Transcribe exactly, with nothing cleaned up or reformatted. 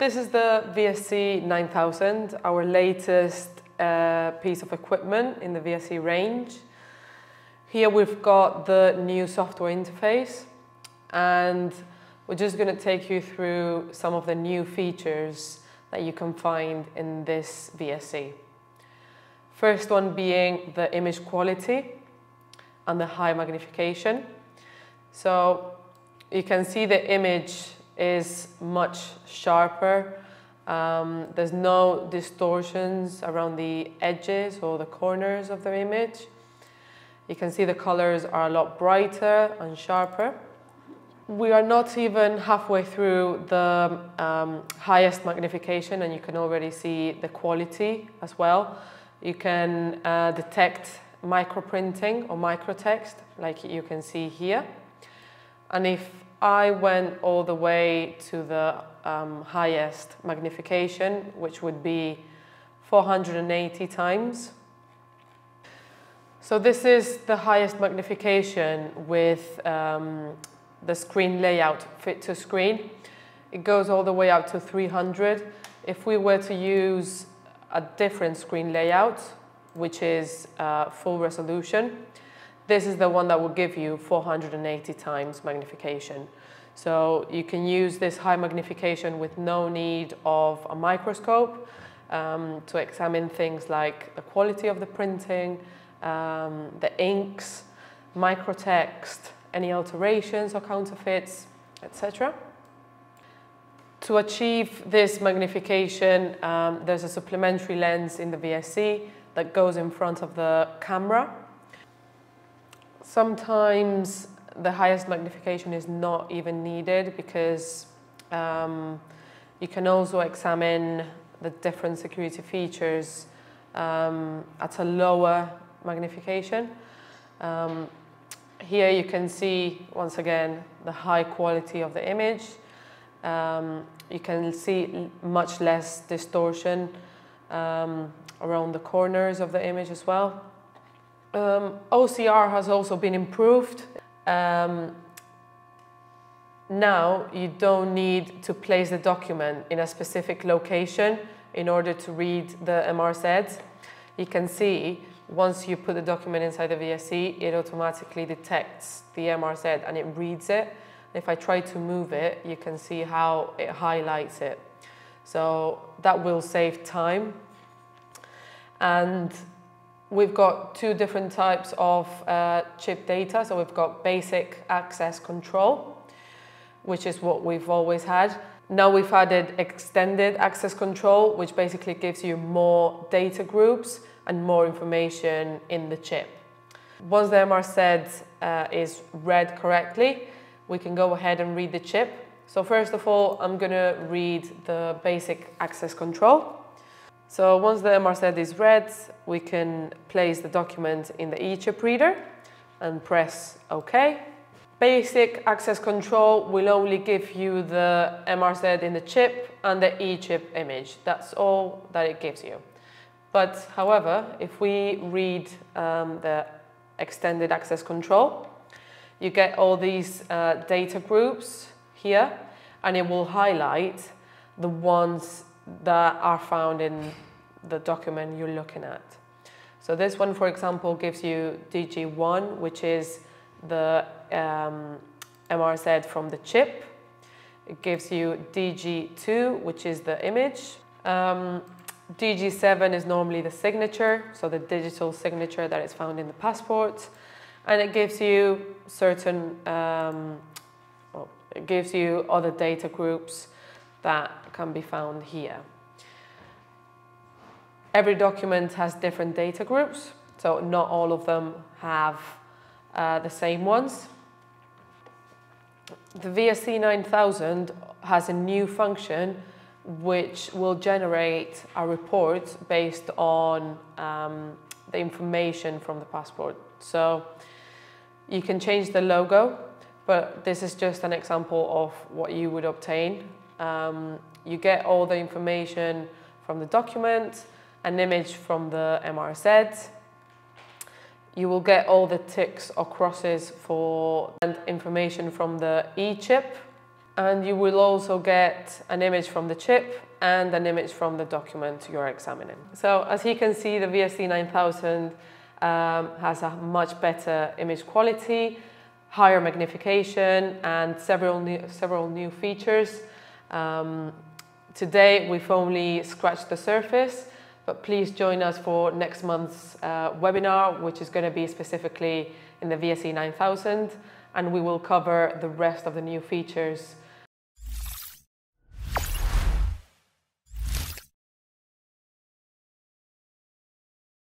This is the V S C nine thousand, our latest uh, piece of equipment in the V S C range. Here we've got the new software interface, and we're just going to take you through some of the new features that you can find in this V S C. First one being the image quality and the high magnification. So you can see the image is much sharper. Um, there's no distortions around the edges or the corners of the image. You can see the colors are a lot brighter and sharper. We are not even halfway through the um, highest magnification, and you can already see the quality as well. You can uh, detect microprinting or microtext, like you can see here. And if I went all the way to the um, highest magnification, which would be four hundred eighty times. So this is the highest magnification with um, the screen layout fit to screen. It goes all the way up to three hundred. If we were to use a different screen layout, which is uh, full resolution, this is the one that will give you four hundred eighty times magnification. So you can use this high magnification with no need of a microscope um, to examine things like the quality of the printing, um, the inks, microtext, any alterations or counterfeits, et cetera. To achieve this magnification, um, there's a supplementary lens in the V S C that goes in front of the camera. Sometimes the highest magnification is not even needed, because um, you can also examine the different security features um, at a lower magnification. Um, here you can see, once again, the high quality of the image. Um, you can see much less distortion um, around the corners of the image as well. Um, O C R has also been improved. Um, now you don't need to place the document in a specific location in order to read the M R Z. You can see once you put the document inside the V S C, it automatically detects the M R Z and it reads it. If I try to move it, you can see how it highlights it. So that will save time. And we've got two different types of uh, chip data. So we've got basic access control, which is what we've always had. Now we've added extended access control, which basically gives you more data groups and more information in the chip. Once the M R Z uh, is read correctly, we can go ahead and read the chip. So first of all, I'm gonna read the basic access control. So once the M R Z is read, we can place the document in the eChip reader and press OK. Basic access control will only give you the M R Z in the chip and the eChip image. That's all that it gives you. But however, if we read um, the extended access control, you get all these uh, data groups here, and it will highlight the ones that are found in the document you're looking at. So this one, for example, gives you D G one, which is the um, M R Z from the chip. It gives you D G two, which is the image. Um, D G seven is normally the signature, so the digital signature that is found in the passport. And it gives you certain, um, well, it gives you other data groups that can be found here. Every document has different data groups, so not all of them have uh, the same ones. The V S C nine thousand has a new function which will generate a report based on um, the information from the passport. So you can change the logo, but this is just an example of what you would obtain. Um, you get all the information from the document, an image from the M R Z. You will get all the ticks or crosses for and information from the eChip, and you will also get an image from the chip and an image from the document you're examining. So as you can see, the V S C nine thousand um, has a much better image quality, higher magnification, and several new, several new features. Um, today we've only scratched the surface, but please join us for next month's uh, webinar, which is going to be specifically in the V S C nine thousand, and we will cover the rest of the new features